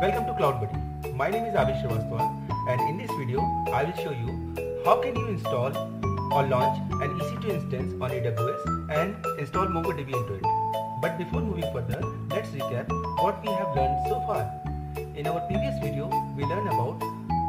Welcome to Cloud Buddy. My name is Shrivastava, and in this video I will show you how can you install or launch an EC2 instance on AWS and install MongoDB into it. But before moving further, let's recap what we have learned so far. In our previous video, we learned about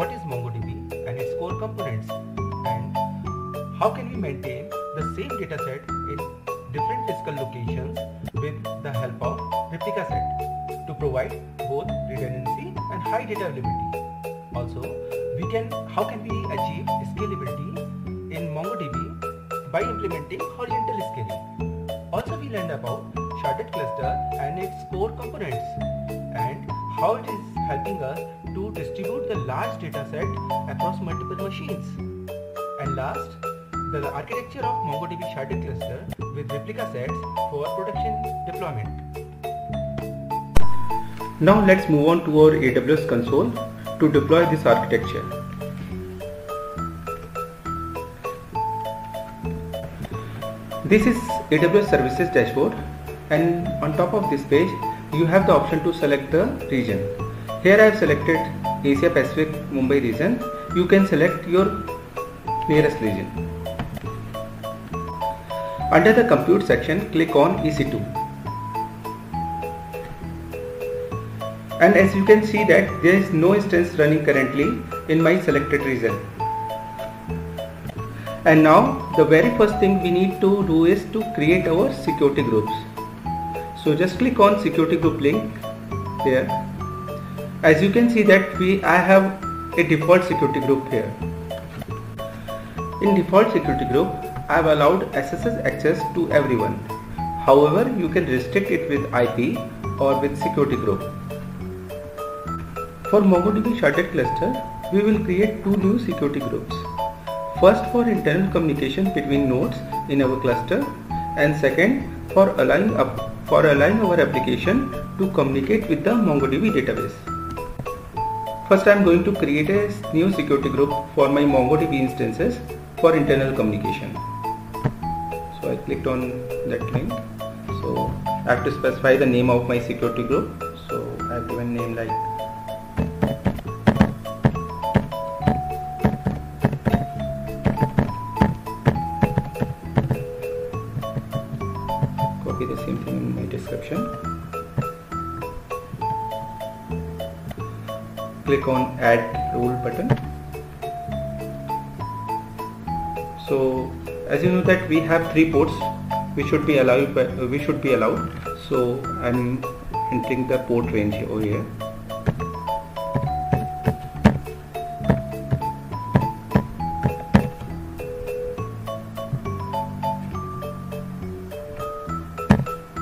what is MongoDB and its core components and how can we maintain the same dataset in different physical locations with the help of replica set to provide both redundancy and high data availability. Also, how can we achieve scalability in MongoDB by implementing horizontal scaling. Also, we learned about sharded cluster and its core components and how it is helping us to distribute the large dataset across multiple machines. And last, the architecture of MongoDB sharded cluster with replica sets for production deployment. Now let's move on to our AWS console to deploy this architecture. This is AWS Services dashboard, and on top of this page you have the option to select the region. Here I have selected Asia Pacific Mumbai region. You can select your nearest region. Under the compute section, click on EC2. And as you can see that there is no instance running currently in my selected region. And now the very first thing we need to do is to create our security groups. So just click on security group link here. As you can see that I have a default security group here. In default security group, I have allowed SSH access to everyone. However, you can restrict it with IP or with security group. For MongoDB sharded cluster, we will create two new security groups. First, for internal communication between nodes in our cluster, and second, for allowing our application to communicate with the MongoDB database. First, I am going to create a new security group for my MongoDB instances for internal communication. So I clicked on that link. So I have to specify the name of my security group. So I have given name like the same thing in my description. Click on add rule button. So as you know that we have three ports which should be allowed, so I'm entering the port range over here.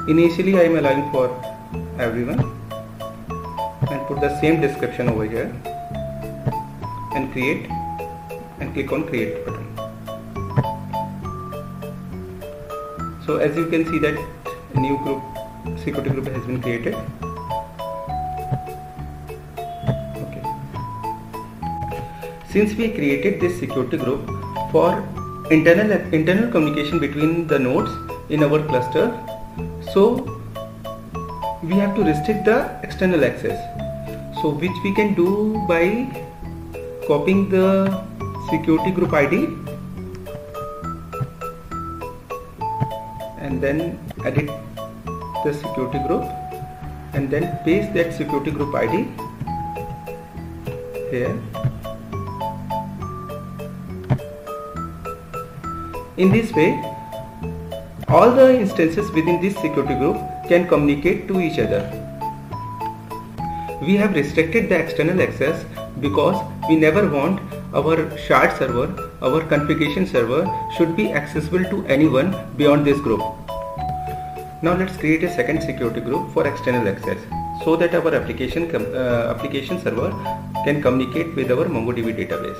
Initially I am allowing for everyone and put the same description over here and create and click on create button. So as you can see that new group, security group has been created. Okay. Since we created this security group for internal communication between the nodes in our cluster, so we have to restrict the external access, so which we can do by copying the security group ID and then edit the security group and then paste that security group ID here. In this way, all the instances within this security group can communicate to each other. We have restricted the external access because we never want our shard server, our configuration server should be accessible to anyone beyond this group. Now let's create a second security group for external access so that our application server can communicate with our MongoDB database.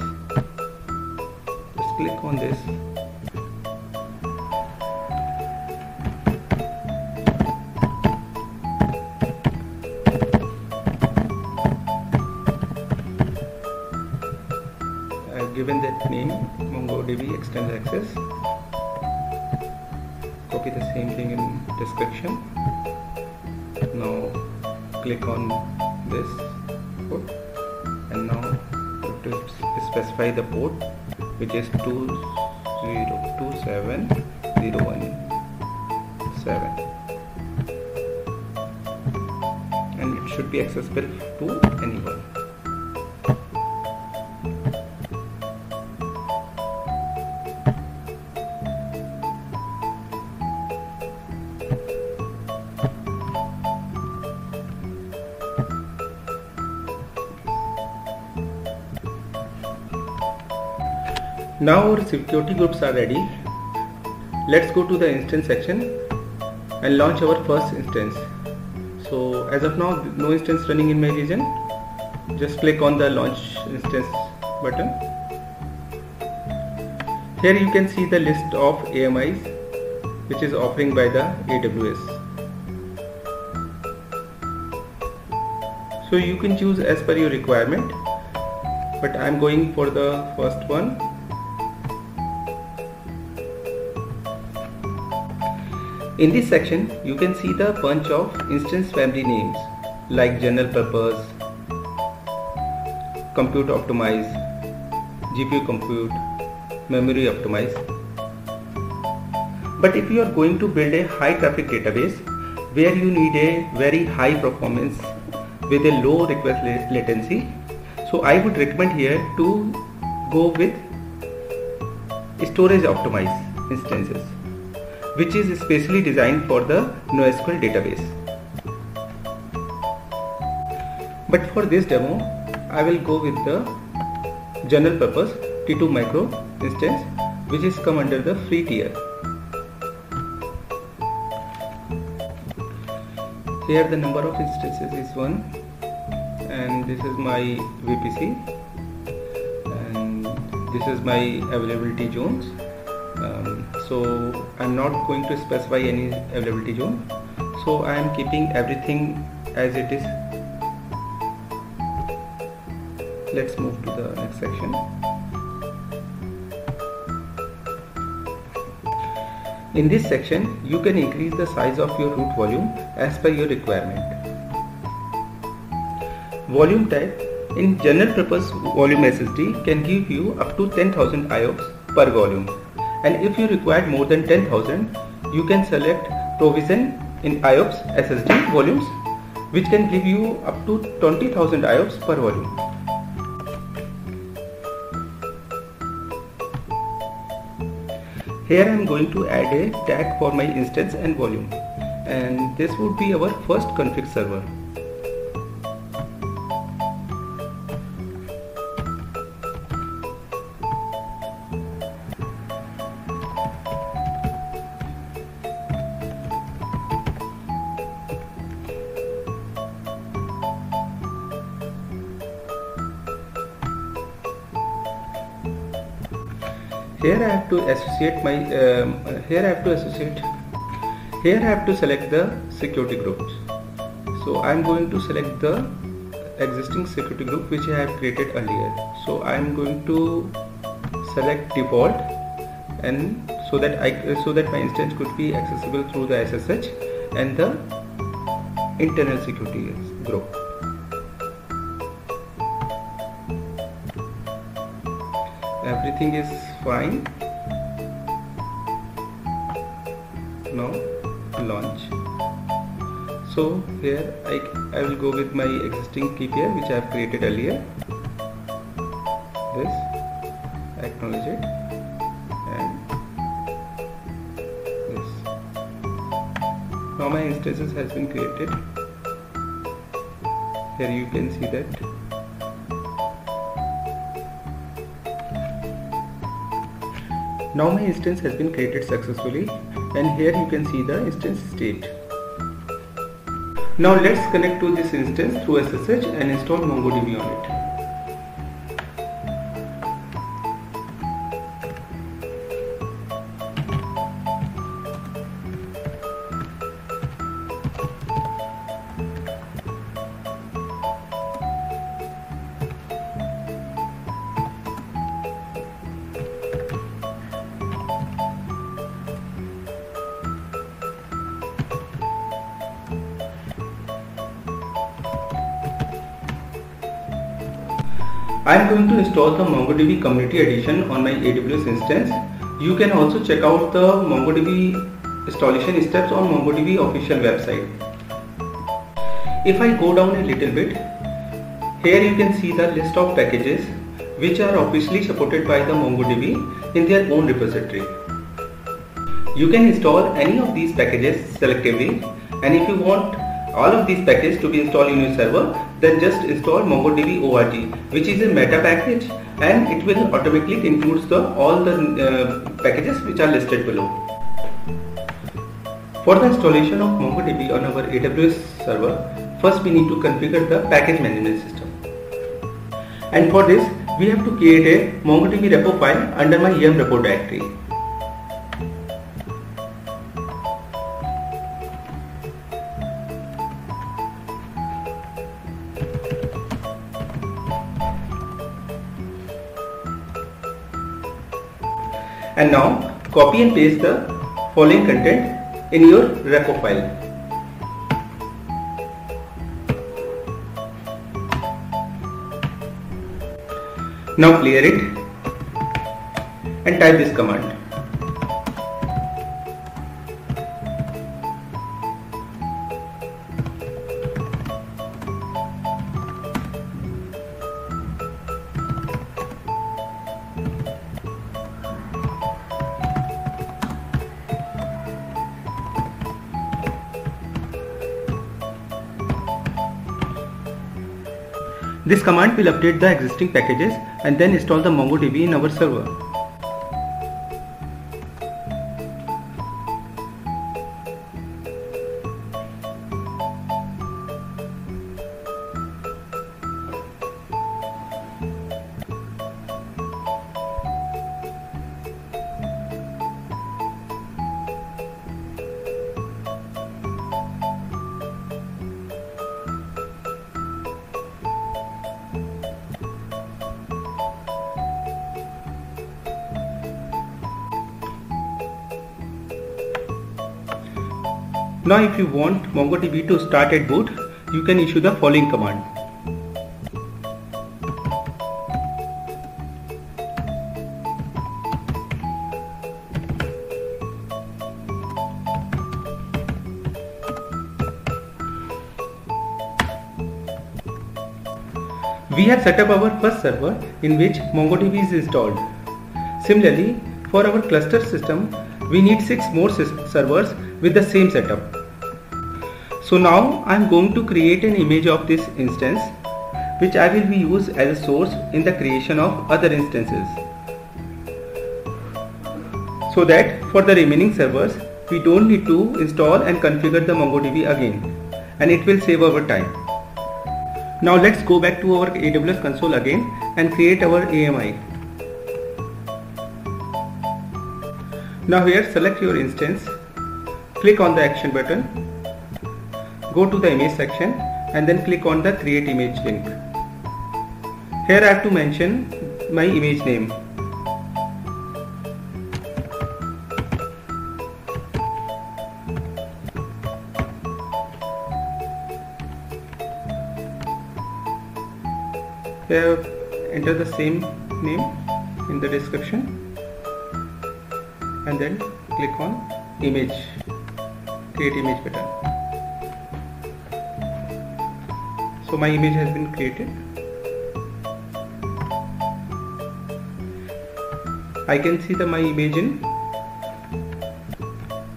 Just click on this. Given that name MongoDB external access. Copy the same thing in description. Now click on this. input, and now you have to specify the port, which is 2027017, and it should be accessible to anyone. Now our security groups are ready. Let's go to the instance section and launch our first instance. So as of now, no instance running in my region. Just click on the launch instance button. Here you can see the list of AMIs which is offering by the AWS. So you can choose as per your requirement, but I am going for the first one. In this section, you can see the bunch of instance family names like general purpose, compute optimize, GPU compute, memory optimize. But if you are going to build a high traffic database where you need a very high performance with a low request latency, so I would recommend here to go with storage optimized instances, which is specially designed for the NoSQL database. But for this demo, I will go with the general purpose T2 micro instance, which is come under the free tier. Here the number of instances is 1, and this is my VPC, and this is my availability zones. So I am not going to specify any availability zone, so I am keeping everything as it is. Let's move to the next section. In this section, you can increase the size of your root volume as per your requirement. Volume type: in general purpose, volume SSD can give you up to 10,000 IOPS per volume. And if you require more than 10,000, you can select provision in IOPS SSD volumes, which can give you up to 20,000 IOPS per volume. Here I am going to add a tag for my instance and volume, and this would be our first config server. Here I have to select the security groups. So I am going to select the existing security group which I have created earlier. So I am going to select default, and so that my instance could be accessible through the SSH and the internal security group. Everything is fine. Now launch. So here I will go with my existing key pair which I have created earlier. This, acknowledge it, and this. Now my instances has been created. Here you can see that. Now my instance has been created successfully, and here you can see the instance state. Now let's connect to this instance through SSH and install MongoDB on I am going to install the MongoDB Community Edition on my AWS instance. You can also check out the MongoDB installation steps on MongoDB official website. If I go down a little bit, here you can see the list of packages which are officially supported by the MongoDB in their own repository. You can install any of these packages selectively, and if you want all of these packages to be installed in your server, then just install MongoDB org, which is a meta package, and it will automatically includes all the packages which are listed below. For the installation of MongoDB on our AWS server, first we need to configure the package management system. And for this, we have to create a MongoDB repo file under my yum repo directory. And now copy and paste the following content in your repo file. Now clear it and type this command. This command will update the existing packages and then install the MongoDB in our server. Now if you want MongoDB to start at boot, you can issue the following command. We have set up our first server in which MongoDB is installed. Similarly, for our cluster system, we need 6 more servers with the same setup. So now I am going to create an image of this instance, which I will use as a source in the creation of other instances, so that for the remaining servers we don't need to install and configure the MongoDB again, and it will save our time. Now let's go back to our AWS console again and create our AMI. Now here select your instance, click on the action button, go to the image section and then click on the create image link. Here I have to mention my image name. Here enter the same name in the description and then click on image, create image button. So my image has been created. I can see my image in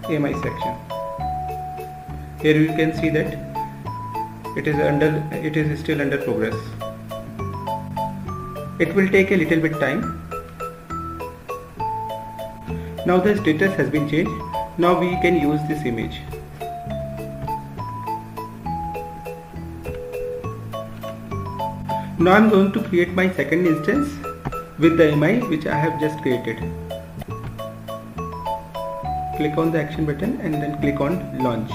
AMI section. Here you can see that it is still under progress. It will take a little bit time. Now the status has been changed. Now we can use this image. Now I am going to create my second instance with the AMI which I have just created. Click on the action button and then click on launch.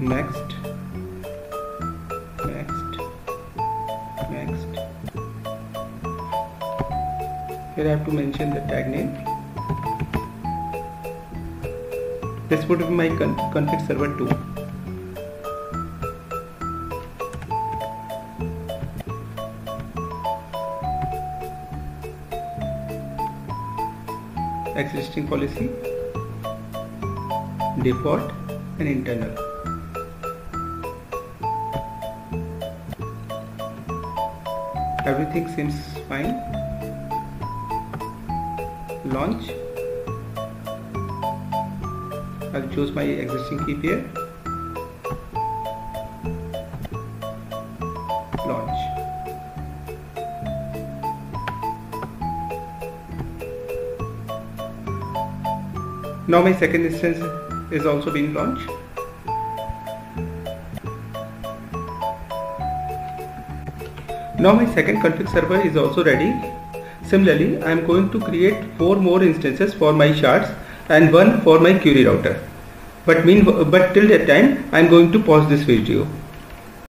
Next. Here I have to mention the tag name. This would be my config server 2. existing policy, default and internal. Everything seems fine. Launch. I'll choose my existing key pair. Launch. Now my second instance is also being launched. Now my second config server is also ready. Similarly, I am going to create 4 more instances for my shards and 1 for my query router. But till that time, I am going to pause this video.